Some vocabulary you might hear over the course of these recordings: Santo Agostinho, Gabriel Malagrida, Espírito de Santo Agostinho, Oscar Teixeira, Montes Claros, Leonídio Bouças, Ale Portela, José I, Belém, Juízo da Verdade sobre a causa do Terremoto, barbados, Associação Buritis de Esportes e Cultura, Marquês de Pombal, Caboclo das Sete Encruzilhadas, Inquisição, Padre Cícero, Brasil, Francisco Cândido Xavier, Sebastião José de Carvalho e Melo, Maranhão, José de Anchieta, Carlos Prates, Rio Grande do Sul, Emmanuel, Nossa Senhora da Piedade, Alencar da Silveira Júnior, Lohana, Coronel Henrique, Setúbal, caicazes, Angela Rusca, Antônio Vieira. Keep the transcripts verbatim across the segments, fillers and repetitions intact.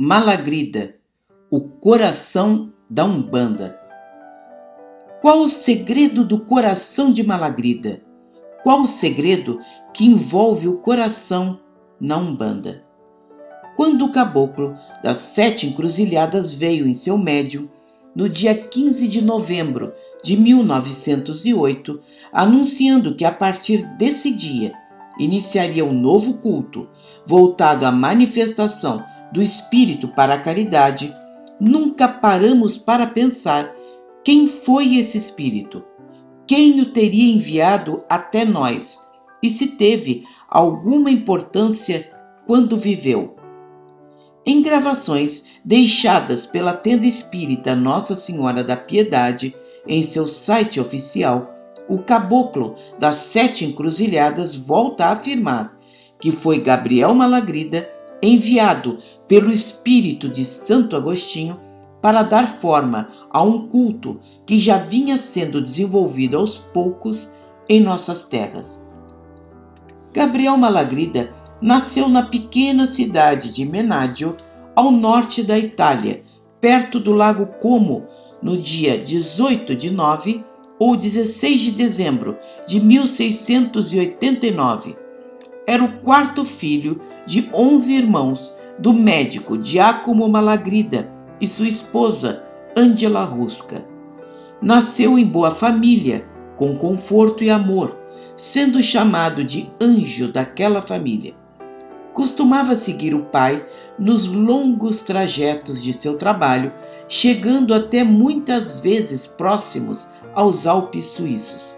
Malagrida, o coração da Umbanda. Qual o segredo do coração de Malagrida? Qual o segredo que envolve o coração na Umbanda? Quando o caboclo das Sete Encruzilhadas veio em seu médium, no dia quinze de novembro de mil novecentos e oito, anunciando que a partir desse dia iniciaria um novo culto voltado à manifestação do Espírito para a caridade, nunca paramos para pensar quem foi esse Espírito, quem o teria enviado até nós e se teve alguma importância quando viveu. Em gravações deixadas pela Tenda Espírita Nossa Senhora da Piedade, em seu site oficial, o caboclo das Sete Encruzilhadas volta a afirmar que foi Gabriel Malagrida, enviado pelo Espírito de Santo Agostinho para dar forma a um culto que já vinha sendo desenvolvido aos poucos em nossas terras. Gabriel Malagrida nasceu na pequena cidade de Menaggio, ao norte da Itália, perto do Lago Como, no dia dezoito de nove ou dezesseis de dezembro de mil seiscentos e oitenta e nove. Era o quarto filho de onze irmãos do médico Giacomo Malagrida e sua esposa, Angela Rusca. Nasceu em boa família, com conforto e amor, sendo chamado de anjo daquela família. Costumava seguir o pai nos longos trajetos de seu trabalho, chegando até muitas vezes próximos aos Alpes suíços.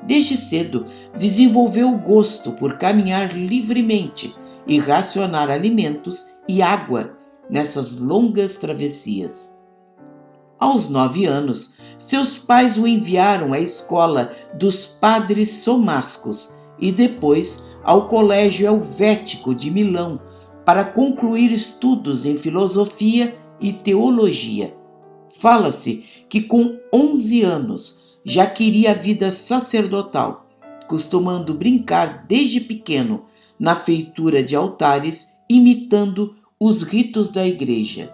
Desde cedo, desenvolveu o gosto por caminhar livremente e racionar alimentos e água nessas longas travessias. Aos nove anos, seus pais o enviaram à escola dos Padres Somascos e depois ao Colégio Helvético de Milão para concluir estudos em filosofia e teologia. Fala-se que com onze anos já queria a vida sacerdotal, costumando brincar desde pequeno na feitura de altares, imitando os ritos da igreja.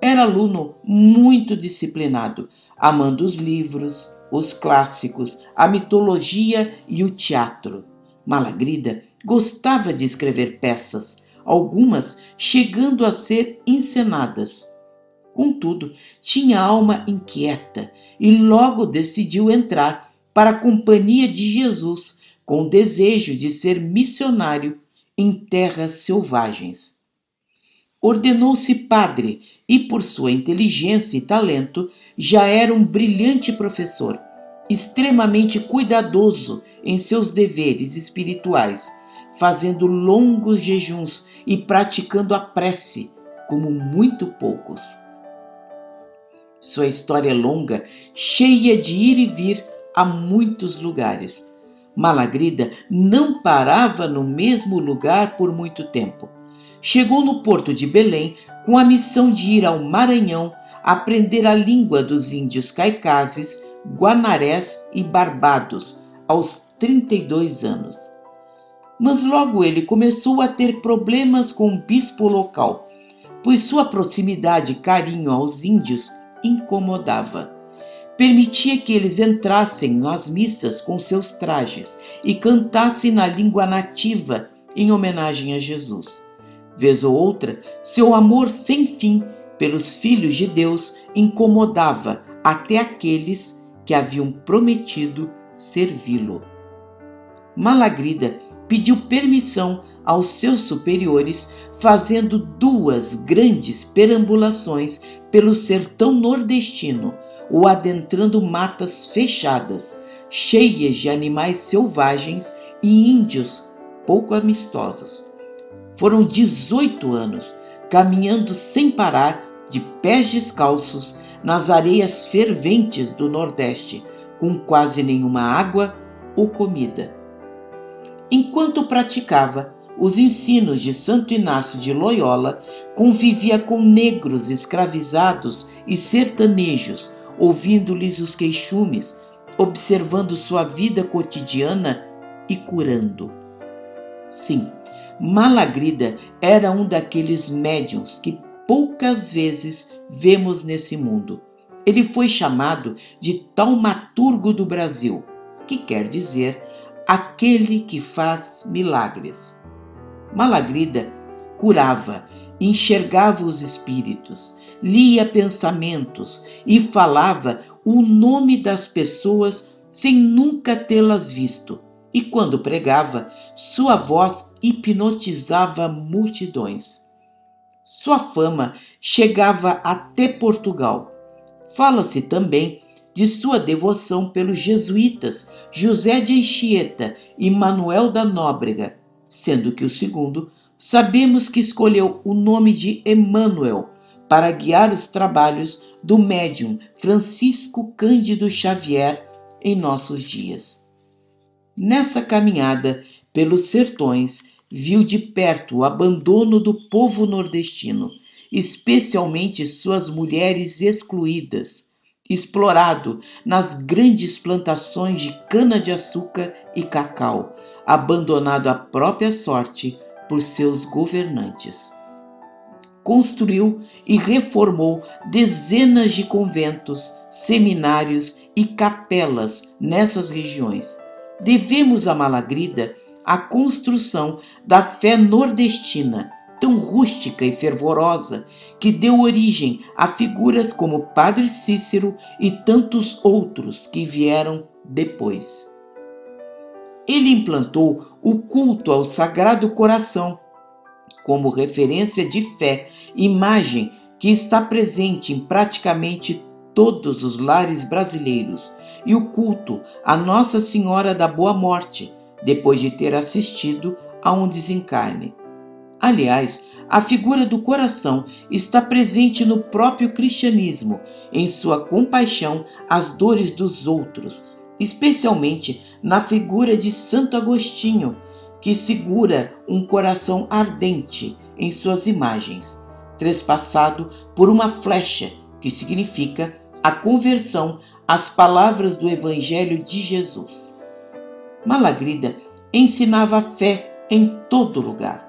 Era aluno muito disciplinado, amando os livros, os clássicos, a mitologia e o teatro. Malagrida gostava de escrever peças, algumas chegando a ser encenadas. Contudo, tinha alma inquieta e logo decidiu entrar para a Companhia de Jesus, com o desejo de ser missionário em terras selvagens. Ordenou-se padre e, por sua inteligência e talento, já era um brilhante professor, extremamente cuidadoso em seus deveres espirituais, fazendo longos jejuns e praticando a prece, como muito poucos. Sua história é longa, cheia de ir e vir a muitos lugares. Malagrida não parava no mesmo lugar por muito tempo. Chegou no porto de Belém com a missão de ir ao Maranhão aprender a língua dos índios caicazes, guanarés e barbados, aos trinta e dois anos. Mas logo ele começou a ter problemas com o bispo local, pois sua proximidade e carinho aos índios incomodava. Permitia que eles entrassem nas missas com seus trajes e cantassem na língua nativa em homenagem a Jesus. Vez ou outra, seu amor sem fim pelos filhos de Deus incomodava até aqueles que haviam prometido servi-lo. Malagrida pediu permissão aos seus superiores, fazendo duas grandes perambulações pelo sertão nordestino ou adentrando matas fechadas, cheias de animais selvagens e índios pouco amistosos. Foram dezoito anos, caminhando sem parar, de pés descalços, nas areias ferventes do Nordeste, com quase nenhuma água ou comida. Enquanto praticava os ensinos de Santo Inácio de Loyola, convivia com negros escravizados e sertanejos, ouvindo-lhes os queixumes, observando sua vida cotidiana e curando. Sim, Malagrida era um daqueles médiuns que poucas vezes vemos nesse mundo. Ele foi chamado de Taumaturgo do Brasil, que quer dizer aquele que faz milagres. Malagrida curava, enxergava os espíritos, lia pensamentos e falava o nome das pessoas sem nunca tê-las visto. E quando pregava, sua voz hipnotizava multidões. Sua fama chegava até Portugal. Fala-se também de sua devoção pelos jesuítas José de Anchieta e Manuel da Nóbrega, sendo que o segundo sabemos que escolheu o nome de Emmanuel para guiar os trabalhos do médium Francisco Cândido Xavier em nossos dias. Nessa caminhada pelos sertões, viu de perto o abandono do povo nordestino, especialmente suas mulheres excluídas, explorado nas grandes plantações de cana-de-açúcar e cacau, abandonado à própria sorte por seus governantes. Construiu e reformou dezenas de conventos, seminários e capelas nessas regiões. Devemos a Malagrida a construção da fé nordestina, tão rústica e fervorosa, que deu origem a figuras como Padre Cícero e tantos outros que vieram depois. Ele implantou o culto ao Sagrado Coração como referência de fé, imagem que está presente em praticamente todos os lares brasileiros, e o culto à Nossa Senhora da Boa Morte, depois de ter assistido a um desencarne. Aliás, a figura do coração está presente no próprio cristianismo, em sua compaixão às dores dos outros, especialmente na figura de Santo Agostinho, que segura um coração ardente em suas imagens, trespassado por uma flecha, que significa a conversão às palavras do Evangelho de Jesus. Malagrida ensinava a fé em todo lugar.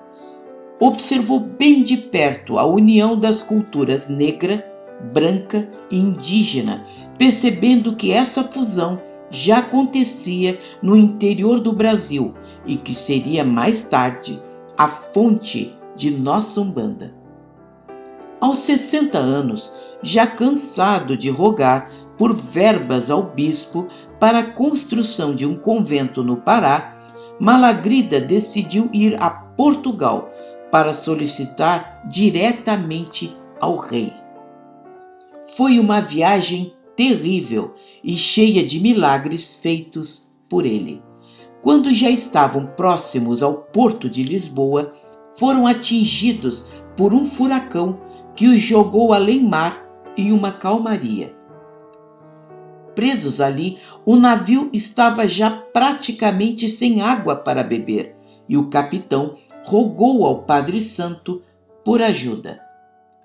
Observou bem de perto a união das culturas negra, branca e indígena, percebendo que essa fusão já acontecia no interior do Brasil e que seria mais tarde a fonte de nossa Umbanda. Aos sessenta anos, já cansado de rogar por verbas ao bispo para a construção de um convento no Pará, Malagrida decidiu ir a Portugal para solicitar diretamente ao rei. Foi uma viagem terrível e cheia de milagres feitos por ele. Quando já estavam próximos ao porto de Lisboa, foram atingidos por um furacão que os jogou além mar e uma calmaria. Presos ali, o navio estava já praticamente sem água para beber e o capitão rogou ao Padre Santo por ajuda.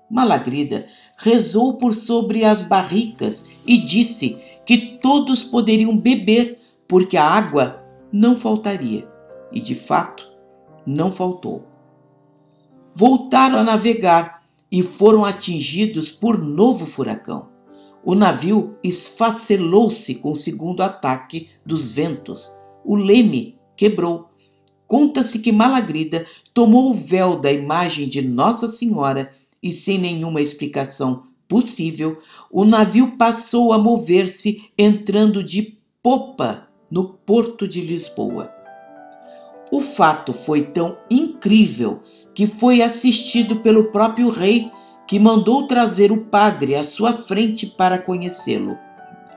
Malagrida rezou por sobre as barricas e disse que todos poderiam beber, porque a água não faltaria. E, de fato, não faltou. Voltaram a navegar e foram atingidos por novo furacão. O navio esfacelou-se com o segundo ataque dos ventos. O leme quebrou. Conta-se que Malagrida tomou o véu da imagem de Nossa Senhora e, sem nenhuma explicação possível, o navio passou a mover-se entrando de popa no porto de Lisboa. O fato foi tão incrível que foi assistido pelo próprio rei, que mandou trazer o padre à sua frente para conhecê-lo.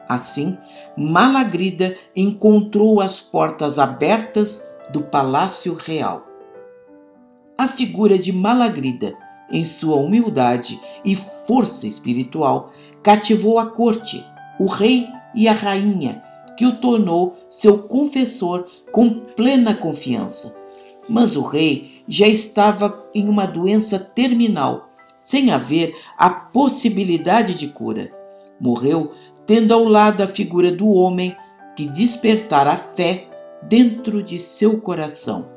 Assim, Malagrida encontrou as portas abertas do Palácio Real. A figura de Malagrida, em sua humildade e força espiritual, cativou a corte, o rei e a rainha, que o tornou seu confessor com plena confiança. Mas o rei já estava em uma doença terminal, sem haver a possibilidade de cura. Morreu tendo ao lado a figura do homem que despertara a fé dentro de seu coração.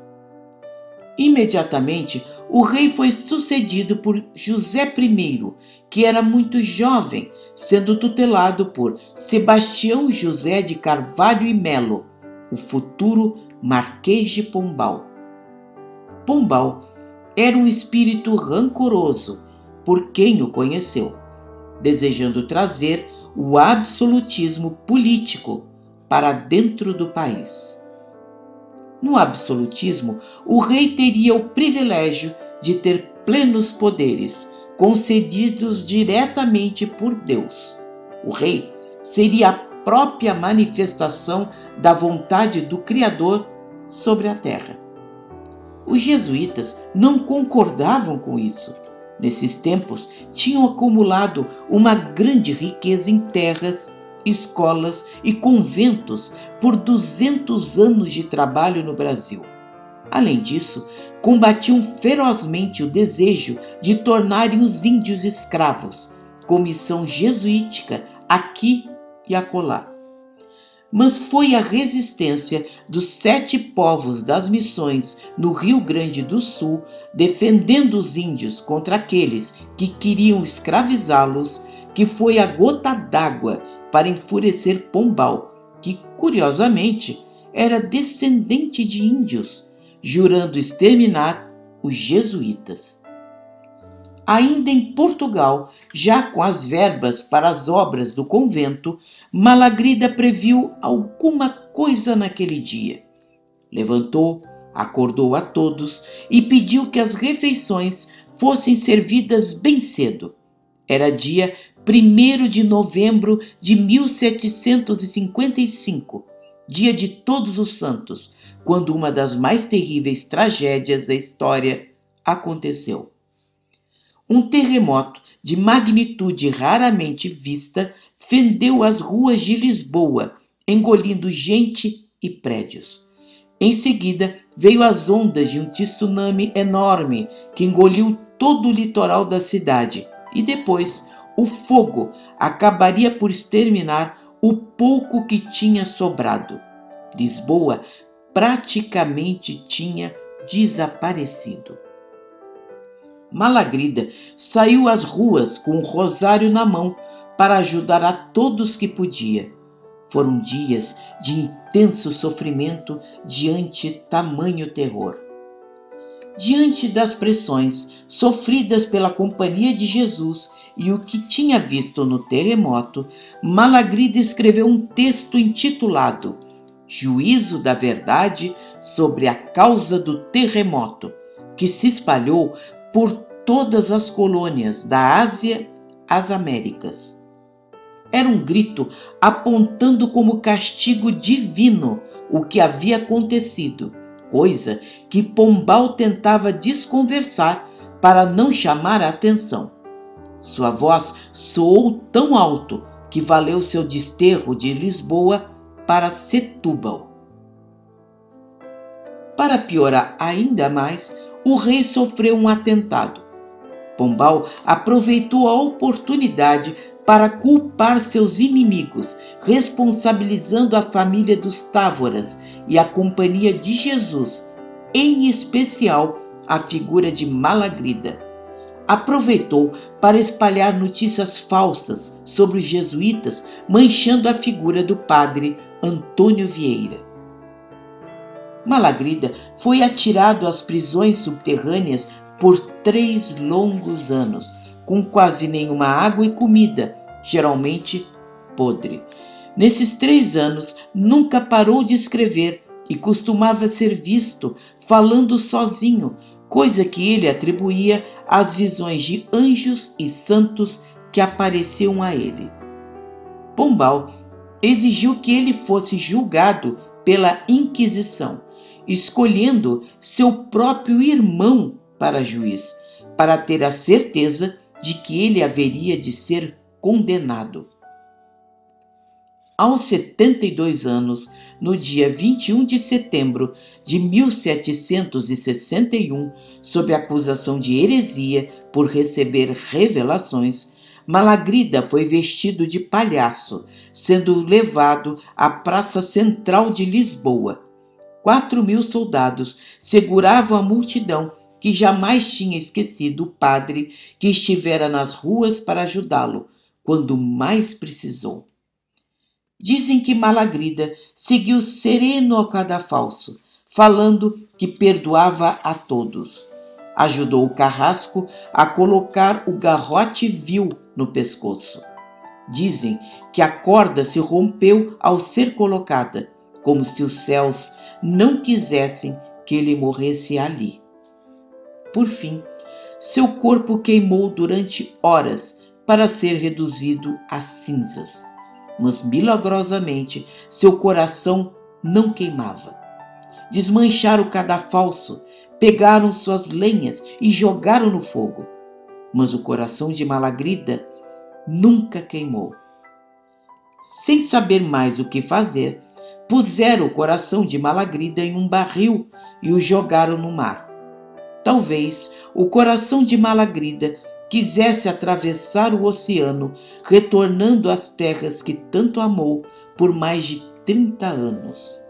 Imediatamente, o rei foi sucedido por José Primeiro, que era muito jovem, sendo tutelado por Sebastião José de Carvalho e Melo, o futuro Marquês de Pombal. Pombal era um espírito rancoroso, por quem o conheceu, desejando trazer o absolutismo político para dentro do país. No absolutismo, o rei teria o privilégio de ter plenos poderes, concedidos diretamente por Deus. O rei seria a própria manifestação da vontade do Criador sobre a terra. Os jesuítas não concordavam com isso. Nesses tempos, tinham acumulado uma grande riqueza em terras, escolas e conventos por duzentos anos de trabalho no Brasil. Além disso, combatiam ferozmente o desejo de tornarem os índios escravos, comissão jesuítica aqui e acolá. Mas foi a resistência dos sete povos das missões no Rio Grande do Sul, defendendo os índios contra aqueles que queriam escravizá-los, que foi a gota d'água para enfurecer Pombal, que, curiosamente, era descendente de índios, jurando exterminar os jesuítas. Ainda em Portugal, já com as verbas para as obras do convento, Malagrida previu alguma coisa naquele dia. Levantou, acordou a todos e pediu que as refeições fossem servidas bem cedo. Era dia primeiro de novembro de mil setecentos e cinquenta e cinco, dia de Todos os Santos, quando uma das mais terríveis tragédias da história aconteceu. Um terremoto de magnitude raramente vista fendeu as ruas de Lisboa, engolindo gente e prédios. Em seguida, veio as ondas de um tsunami enorme que engoliu todo o litoral da cidade e depois o fogo acabaria por exterminar o pouco que tinha sobrado. Lisboa praticamente tinha desaparecido. Malagrida saiu às ruas com um rosário na mão para ajudar a todos que podia. Foram dias de intenso sofrimento diante tamanho terror. Diante das pressões sofridas pela Companhia de Jesus e o que tinha visto no terremoto, Malagrida escreveu um texto intitulado Juízo da Verdade sobre a causa do terremoto, que se espalhou por todas as colônias da Ásia às Américas. Era um grito apontando como castigo divino o que havia acontecido, coisa que Pombal tentava desconversar para não chamar a atenção. Sua voz soou tão alto que valeu seu desterro de Lisboa para Setúbal. Para piorar ainda mais, o rei sofreu um atentado. Pombal aproveitou a oportunidade para culpar seus inimigos, responsabilizando a família dos Távoras e a Companhia de Jesus, em especial a figura de Malagrida. Aproveitou para espalhar notícias falsas sobre os jesuítas, manchando a figura do padre Antônio Vieira. Malagrida foi atirado às prisões subterrâneas por três longos anos, com quase nenhuma água e comida, geralmente podre. Nesses três anos, nunca parou de escrever e costumava ser visto falando sozinho, coisa que ele atribuía às visões de anjos e santos que apareciam a ele. Pombal exigiu que ele fosse julgado pela Inquisição, escolhendo seu próprio irmão para juiz, para ter a certeza de que ele haveria de ser condenado. Aos setenta e dois anos, no dia vinte e um de setembro de mil setecentos e sessenta e um, sob acusação de heresia por receber revelações, Malagrida foi vestido de palhaço, sendo levado à Praça Central de Lisboa. Quatro mil soldados seguravam a multidão que jamais tinha esquecido o padre que estivera nas ruas para ajudá-lo, quando mais precisou. Dizem que Malagrida seguiu sereno ao cadafalso, falando que perdoava a todos. Ajudou o carrasco a colocar o garrote vil no pescoço. Dizem que a corda se rompeu ao ser colocada, como se os céus não quisessem que ele morresse ali. Por fim, seu corpo queimou durante horas para ser reduzido a cinzas, mas milagrosamente seu coração não queimava. Desmancharam o cadafalso, pegaram suas lenhas e jogaram no fogo, mas o coração de Malagrida nunca queimou. Sem saber mais o que fazer, puseram o coração de Malagrida em um barril e o jogaram no mar. Talvez o coração de Malagrida quisesse atravessar o oceano, retornando às terras que tanto amou por mais de trinta anos.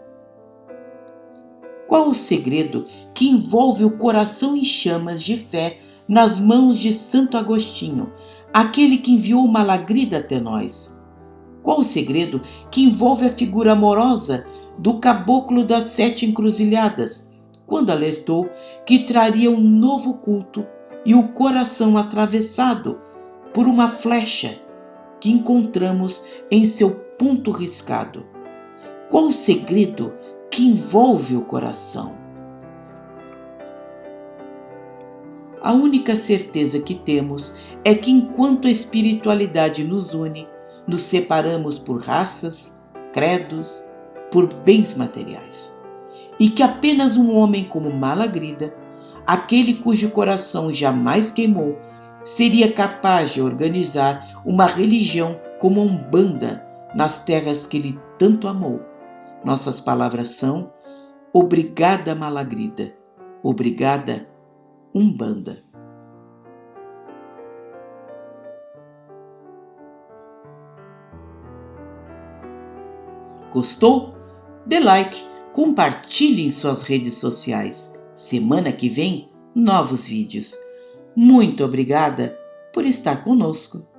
Qual o segredo que envolve o coração em chamas de fé nas mãos de Santo Agostinho, aquele que enviou Malagrida até nós? Qual o segredo que envolve a figura amorosa do Caboclo das Sete Encruzilhadas, quando alertou que traria um novo culto e o coração atravessado por uma flecha que encontramos em seu ponto riscado? Qual o segredo que envolve o coração? A única certeza que temos é que enquanto a espiritualidade nos une, nos separamos por raças, credos, por bens materiais. E que apenas um homem como Malagrida, aquele cujo coração jamais queimou, seria capaz de organizar uma religião como a Umbanda nas terras que ele tanto amou. Nossas palavras são: obrigada, Malagrida. Obrigada, Umbanda. Gostou? Dê like, compartilhe em suas redes sociais. Semana que vem, novos vídeos. Muito obrigada por estar conosco.